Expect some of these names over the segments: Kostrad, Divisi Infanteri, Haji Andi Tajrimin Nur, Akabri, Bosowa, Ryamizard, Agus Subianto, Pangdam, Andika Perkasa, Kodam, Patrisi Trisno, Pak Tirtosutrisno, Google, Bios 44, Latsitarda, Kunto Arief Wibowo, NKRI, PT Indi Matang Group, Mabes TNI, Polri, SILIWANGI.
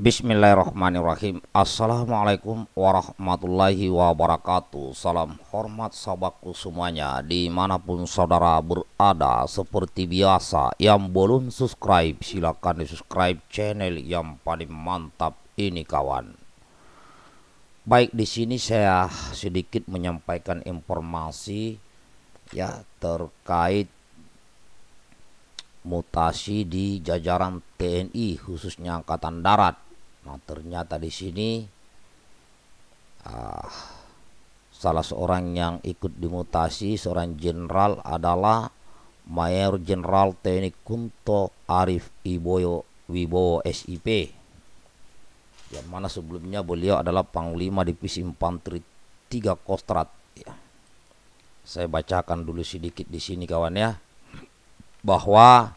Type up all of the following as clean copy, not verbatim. Bismillahirrahmanirrahim. Assalamualaikum warahmatullahi wabarakatuh. Salam hormat sahabatku semuanya dimanapun saudara berada. Seperti biasa, yang belum subscribe silahkan di subscribe channel yang paling mantap ini kawan. Baik, di sini saya sedikit menyampaikan informasi ya terkait mutasi di jajaran TNI khususnya Angkatan Darat. Nah, ternyata di sini salah seorang yang ikut dimutasi, seorang jenderal, adalah Mayor Jenderal TNI Kunto Arief Wibowo SIP. Yang mana sebelumnya beliau adalah Panglima Divisi Infanteri 3 Kostrad. Ya. Saya bacakan dulu sedikit di sini kawan ya, bahwa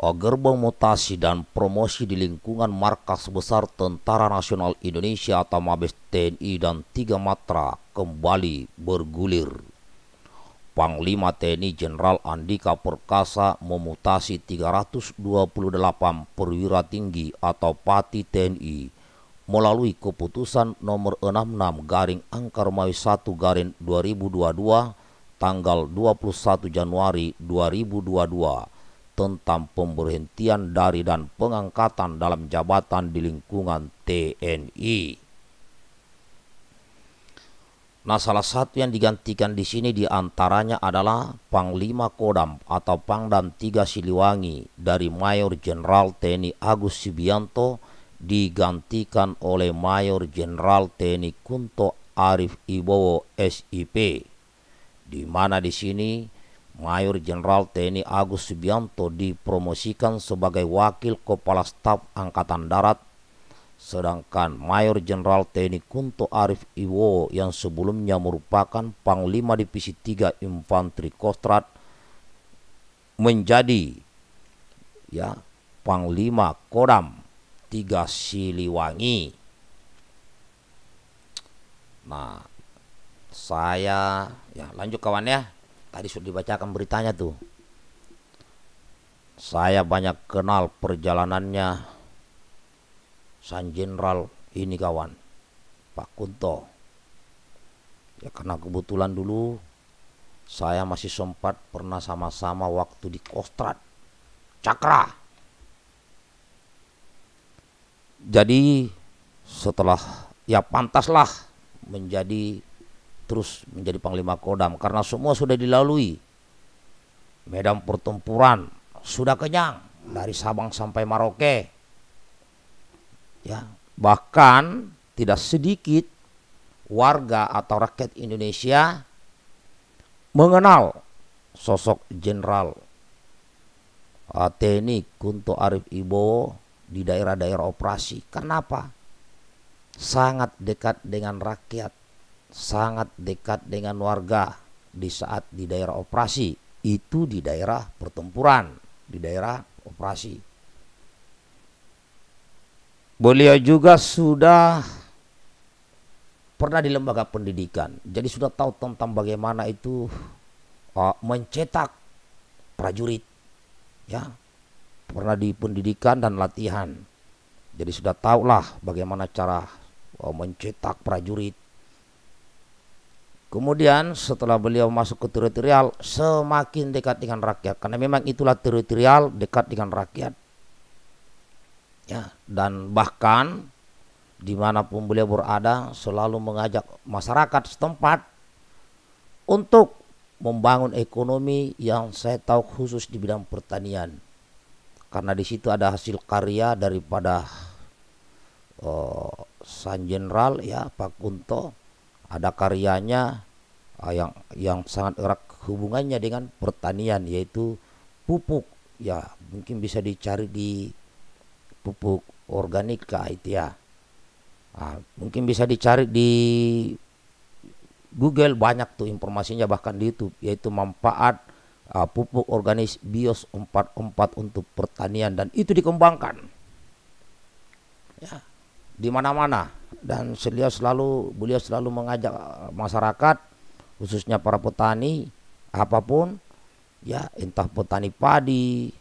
gerbong mutasi dan promosi di lingkungan markas besar Tentara Nasional Indonesia atau Mabes TNI dan 3 Matra kembali bergulir. Panglima TNI Jenderal Andika Perkasa memutasi 328 perwira tinggi atau pati TNI melalui keputusan nomor 66-AMK-1/2022 tanggal 21 Januari 2022 tentang pemberhentian dari dan pengangkatan dalam jabatan di lingkungan TNI. Nah, salah satu yang digantikan di sini diantaranya adalah Panglima Kodam atau Pangdam 3 Siliwangi dari Mayor Jenderal TNI Agus Subianto digantikan oleh Mayor Jenderal TNI Kunto Arief Wibowo SIP, di mana di sini Mayor Jenderal TNI Agus Subianto dipromosikan sebagai Wakil Kepala Staf Angkatan Darat, sedangkan Mayor Jenderal TNI Kunto Arief Wibowo yang sebelumnya merupakan Panglima Divisi 3 Infanteri Kostrad menjadi ya Panglima Kodam 3 Siliwangi. Nah, saya ya lanjut kawan ya. Tadi sudah dibacakan beritanya tuh. Saya banyak kenal perjalanannya sang jenderal ini kawan, Pak Kunto. Ya, karena kebetulan dulu saya masih sempat pernah sama-sama waktu di Kostrad Cakra. Jadi setelah ya pantaslah menjadi menjadi Panglima Kodam karena semua sudah dilalui. Medan pertempuran sudah kenyang dari Sabang sampai Merauke. Ya, bahkan tidak sedikit warga atau rakyat Indonesia mengenal sosok Jenderal TNI Kunto Arief Wibowo di daerah-daerah operasi. Kenapa? Sangat dekat dengan rakyat, sangat dekat dengan warga di saat di daerah operasi, itu di daerah pertempuran, di daerah operasi. Beliau juga sudah pernah di lembaga pendidikan, jadi sudah tahu tentang bagaimana itu mencetak prajurit ya, pernah di pendidikan dan latihan, jadi sudah tahulah bagaimana cara mencetak prajurit. Kemudian setelah beliau masuk ke teritorial, semakin dekat dengan rakyat. Karena memang itulah teritorial, dekat dengan rakyat. Ya, dan bahkan dimanapun beliau berada, selalu mengajak masyarakat setempat untuk membangun ekonomi yang saya tahu khusus di bidang pertanian. Karena di situ ada hasil karya daripada sang jenderal ya, Pak Kunto. Ada karyanya yang sangat erat hubungannya dengan pertanian, yaitu pupuk ya, mungkin bisa dicari di pupuk organika itu ya. Nah, mungkin bisa dicari di Google, banyak tuh informasinya, bahkan di YouTube, yaitu manfaat pupuk organik bios 44 untuk pertanian, dan itu dikembangkan ya di mana-mana. Dan beliau selalu mengajak masyarakat khususnya para petani, apapun ya, entah petani padi,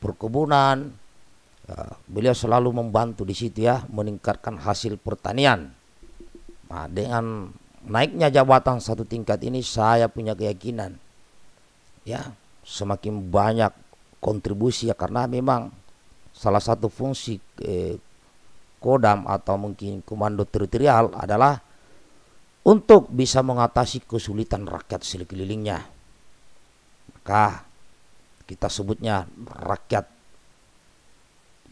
perkebunan, beliau selalu membantu di situ ya, meningkatkan hasil pertanian. Nah, dengan naiknya jabatan satu tingkat ini, saya punya keyakinan ya semakin banyak kontribusi ya, karena memang salah satu fungsi Kodam atau mungkin komando teritorial adalah untuk bisa mengatasi kesulitan rakyat sekelilingnya. Maka kita sebutnya rakyat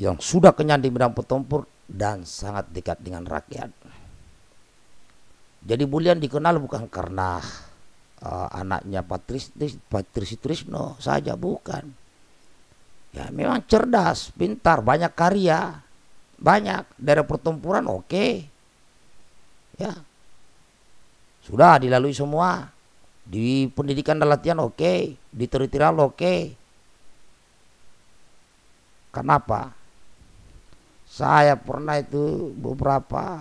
yang sudah kenyang di medan pertempuran dan sangat dekat dengan rakyat. Jadi Bulian dikenal bukan karena anaknya Patrisi Trisno saja, bukan. Ya memang cerdas, pintar, banyak karya, banyak dari pertempuran oke. Ya sudah dilalui semua, di pendidikan dan latihan oke, di teritorial oke. Kenapa? Saya pernah itu beberapa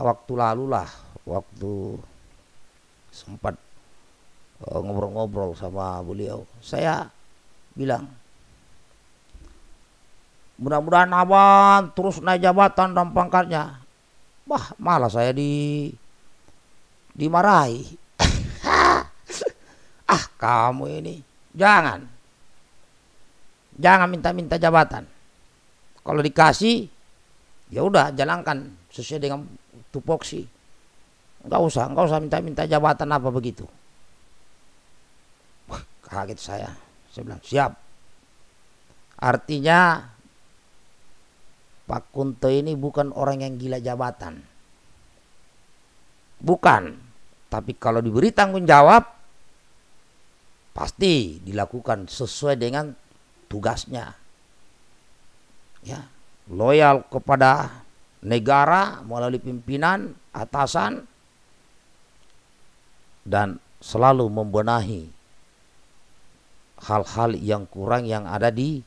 waktu lalu lah, waktu sempat ngobrol-ngobrol sama beliau, saya bilang mudah-mudahan abang terus naik jabatan dan pangkatnya. Wah, malah saya dimarahi. Ah, kamu ini jangan minta-minta jabatan. Kalau dikasih ya udah jalankan sesuai dengan tupoksi. Enggak usah minta-minta jabatan apa begitu. Wah, kaget saya. Saya bilang, "Siap." Artinya Pak Kunto ini bukan orang yang gila jabatan. Bukan. Tapi kalau diberi tanggung jawab pasti dilakukan sesuai dengan tugasnya. Ya. Loyal kepada negara melalui pimpinan atasan dan selalu membenahi hal-hal yang kurang yang ada di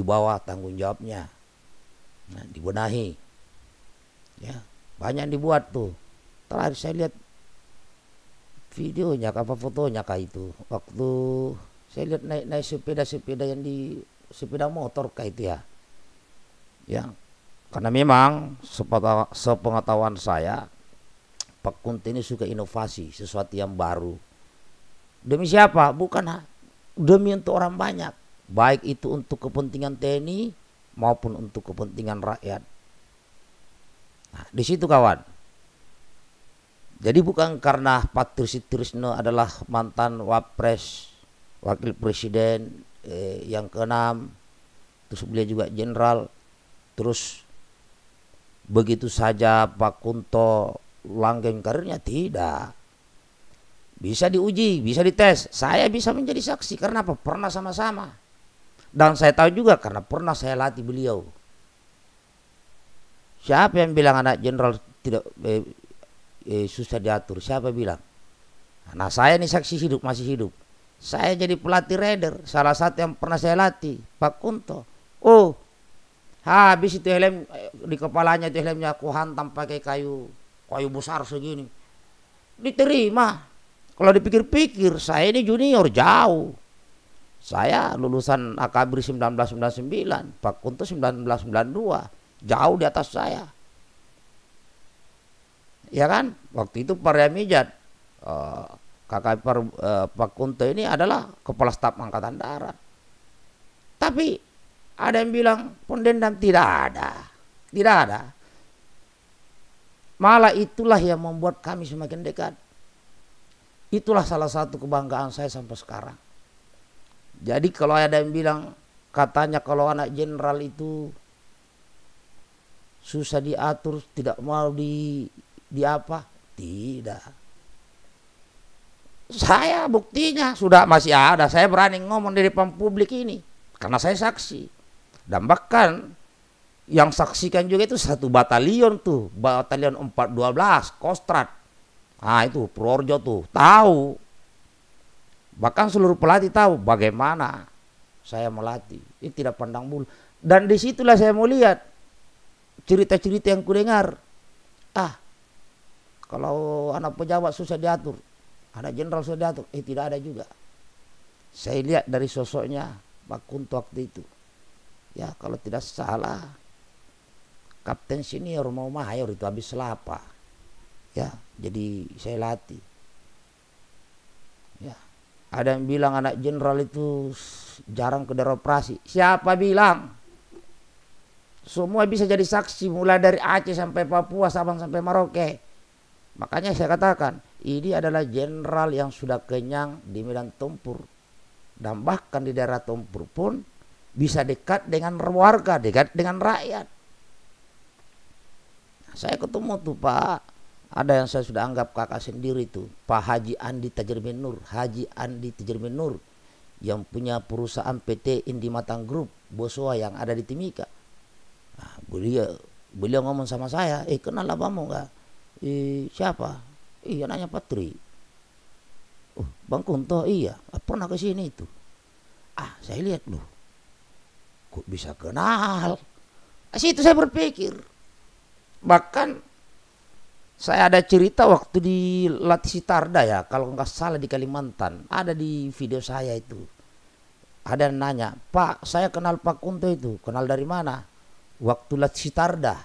bawah tanggung jawabnya. Nah, dibenahi ya, banyak dibuat tuh. Terakhir saya lihat videonya apa fotonya kayak itu, waktu saya lihat naik sepeda yang di sepeda motor kayak itu ya. Ya, karena memang sepengetahuan saya Pak Kunto ini suka inovasi, sesuatu yang baru. Demi siapa? Bukan demi untuk orang banyak, baik itu untuk kepentingan TNI maupun untuk kepentingan rakyat. Nah, di situ kawan. Jadi bukan karena Patrisi Trisno adalah mantan wapres, wakil presiden yang ke-6, terus beliau juga jenderal. Terus begitu saja Pak Kunto langgeng karirnya, tidak. Bisa diuji, bisa dites. Saya bisa menjadi saksi karena apa? Pernah sama-sama. Dan saya tahu juga karena pernah saya latih beliau. Siapa yang bilang anak jenderal tidak susah diatur? Siapa bilang? Nah, saya ini saksi hidup, masih hidup. Saya jadi pelatih raider, salah satu yang pernah saya latih Pak Kunto. Oh, habis itu helm di kepalanya, itu helmnya aku hantam pakai kayu besar segini, diterima. Kalau dipikir-pikir, saya ini junior jauh. Saya lulusan Akabri 1999, Pak Kunto 1992, jauh di atas saya. Ya kan? Waktu itu Pak Ryamizard, kakak Pak Kunto ini adalah Kepala Staf Angkatan Darat. Tapi ada yang bilang pendendam, tidak ada. Malah itulah yang membuat kami semakin dekat. Itulah salah satu kebanggaan saya sampai sekarang. Jadi kalau ada yang bilang katanya kalau anak jenderal itu susah diatur, tidak mau di apa? Tidak. Saya buktinya sudah masih ada. Saya berani ngomong di depan publik ini karena saya saksi. Dan bahkan yang saksikan juga itu satu batalion tuh, batalion 412 Kostrad. Ah itu Purworejo tuh tahu. Bahkan seluruh pelatih tahu bagaimana saya melatih. Ini tidak pandang bulu. Dan disitulah saya mau lihat cerita-cerita yang kudengar. Ah, kalau anak pejabat susah diatur, anak jenderal susah diatur. Tidak ada juga. Saya lihat dari sosoknya, Pak Kunto waktu itu. Ya kalau tidak salah kapten senior mau mayor itu habis Selapa. Ya jadi saya latih. Ya ada yang bilang anak jenderal itu jarang ke daerah operasi. Siapa bilang? Semua bisa jadi saksi mulai dari Aceh sampai Papua, Sabang sampai Merauke. Makanya saya katakan ini adalah jenderal yang sudah kenyang di medan tempur. Dan bahkan di daerah tempur pun bisa dekat dengan warga, dekat dengan rakyat. Saya ketemu tuh Pak, ada yang saya sudah anggap kakak sendiri tuh, Pak Haji Andi Tajrimin Nur. Haji Andi Tajrimin Nur yang punya perusahaan PT Indi Matang Group, Bosowa yang ada di Timika. Nah, beliau ngomong sama saya, kenal abangmu nggak? Siapa? Iya, nanya Patri. Oh, Bang Kunto, iya. Pernah ke sini itu. Ah, saya lihat loh. Kok bisa kenal? Situ saya berpikir. Bahkan saya ada cerita waktu di Latsitarda ya, kalau nggak salah di Kalimantan. Ada di video saya itu. Ada yang nanya, Pak, saya kenal Pak Kunto itu. Kenal dari mana? Waktu Latsitarda.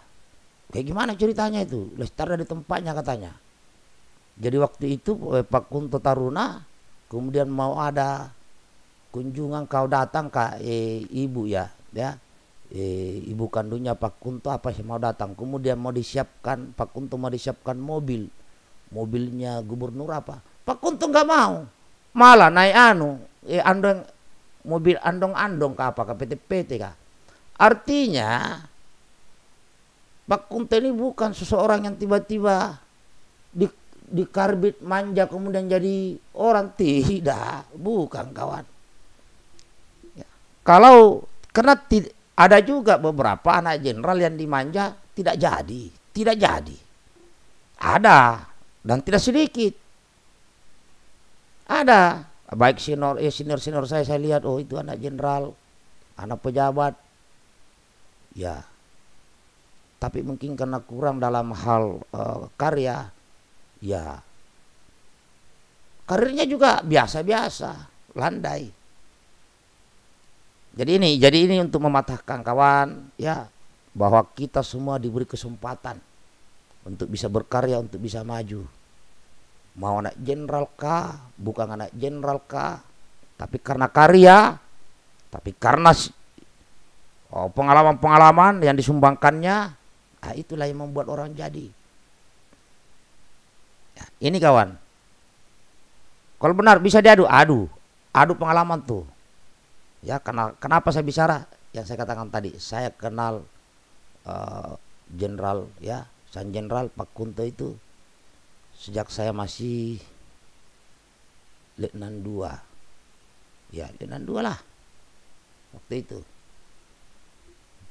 Kayak gimana ceritanya itu? Latsitarda di tempatnya katanya. Jadi waktu itu Pak Kunto Taruna kemudian mau ada kunjungan, kau datang Kak, ibu ya ibu kandungnya Pak Kunto apa sih mau datang. Kemudian mau disiapkan, Pak Kunto mau disiapkan mobil, mobilnya gubernur apa. Pak Kunto nggak mau, malah naik andong, mobil andong-andong ke apa, ke PT-PT Kak. Artinya Pak Kunto ini bukan seseorang yang tiba-tiba di karbit manja kemudian jadi orang, tidak, bukan kawan ya. Kalau karena ada juga beberapa anak jenderal yang dimanja tidak jadi ada, dan tidak sedikit ada, baik senior saya lihat, oh itu anak jenderal, anak pejabat ya, tapi mungkin karena kurang dalam hal karya. Ya, karirnya juga biasa-biasa, landai. Jadi ini untuk mematahkan kawan, ya, bahwa kita semua diberi kesempatan untuk bisa berkarya, untuk bisa maju. Mau anak jenderal kah, bukan anak jenderal kah, tapi karena karya, tapi karena pengalaman-pengalaman yang disumbangkannya, nah itulah yang membuat orang jadi. Ini kawan, kalau benar bisa diadu, adu pengalaman tuh. Ya karena kenapa saya bicara yang saya katakan tadi, saya kenal jenderal ya, sang jenderal Pak Kunto itu sejak saya masih letnan 2, ya letnan 2 lah waktu itu.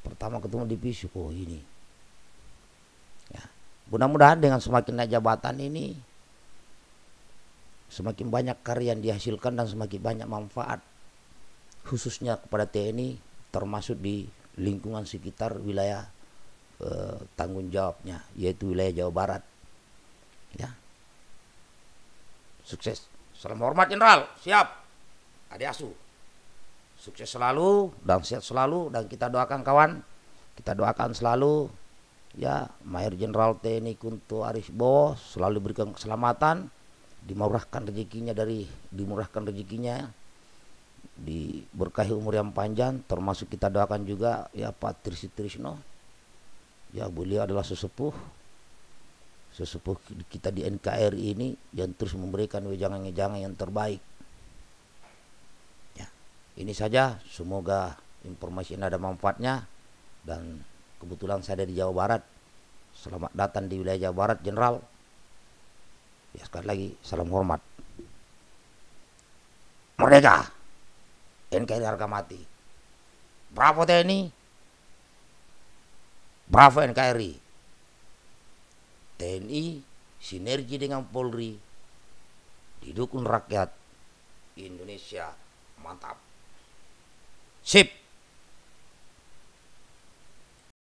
Pertama ketemu di Divisi, oh ini. Mudah-mudahan dengan semakin naik jabatan ini semakin banyak karya yang dihasilkan dan semakin banyak manfaat khususnya kepada TNI, termasuk di lingkungan sekitar wilayah tanggung jawabnya, yaitu wilayah Jawa Barat. Ya. Sukses. Salam hormat Jenderal. Siap. Ade Asu. Sukses selalu dan sehat selalu, dan kita doakan kawan. Kita doakan selalu. Ya, Mayor Jenderal TNI Kunto Arief Wibowo selalu diberikan keselamatan, dimurahkan rezekinya, diberkahi umur yang panjang, termasuk kita doakan juga ya Pak Tirtosutrisno. Ya, beliau adalah sesepuh kita di NKRI ini yang terus memberikan wejangan-wejangan yang terbaik. Ya, ini saja, semoga informasi ini ada manfaatnya, dan kebetulan saya ada di Jawa Barat. Selamat datang di wilayah Jawa Barat, Jenderal. Ya, sekali lagi, salam hormat. Merdeka! NKRI harga mati. Bravo TNI. Bravo NKRI. TNI sinergi dengan Polri. Didukung rakyat Indonesia. Mantap. Sip!